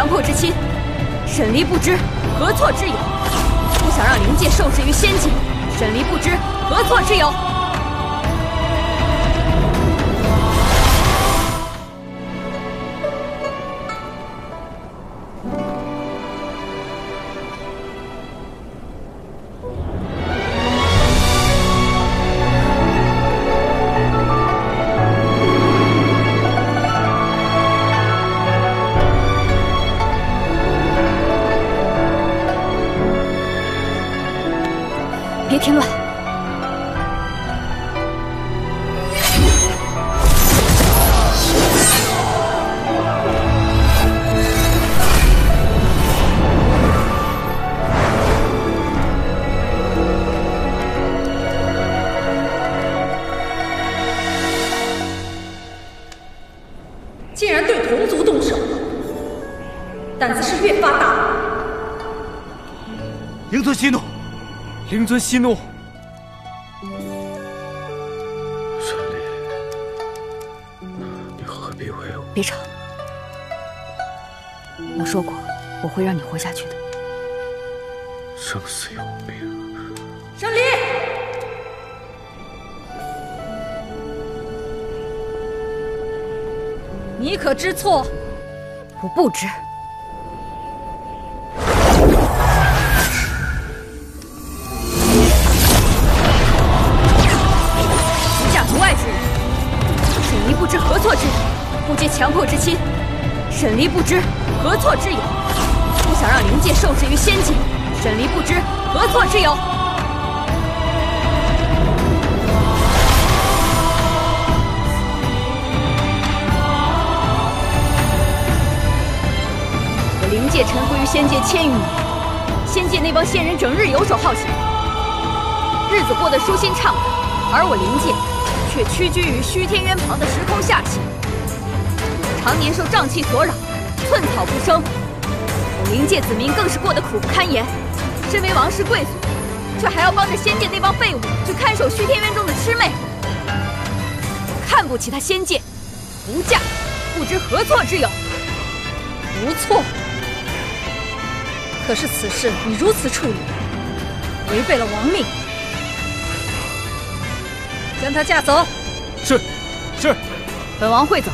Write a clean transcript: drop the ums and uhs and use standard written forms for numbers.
强迫之亲，沈离不知，何错之有？不想让灵界受制于仙界，沈离不知，何错之有？ 别添乱！竟然对同族动手，胆子是越发大了。灵尊息怒！ 灵尊息怒，沈离，你何必为我？别吵！我说过，我会让你活下去的。生死有命。沈离，你可知错？我不知。 强迫之亲，沈离不知，何错之有？不想让灵界受制于仙界，沈离不知，何错之有？我灵界沉浮于仙界千余年，仙界那帮仙人整日游手好闲，日子过得舒心畅快，而我灵界却屈居于虚天渊旁的时空下界。 常年受瘴气所扰，寸草不生。我灵界子民更是过得苦不堪言。身为王室贵族，却还要帮着仙界那帮废物去看守虚天渊中的魑魅。我看不起他仙界，无价，不知何错之有？无错。可是此事你如此处理，违背了王命，将他架走。是，本王会走。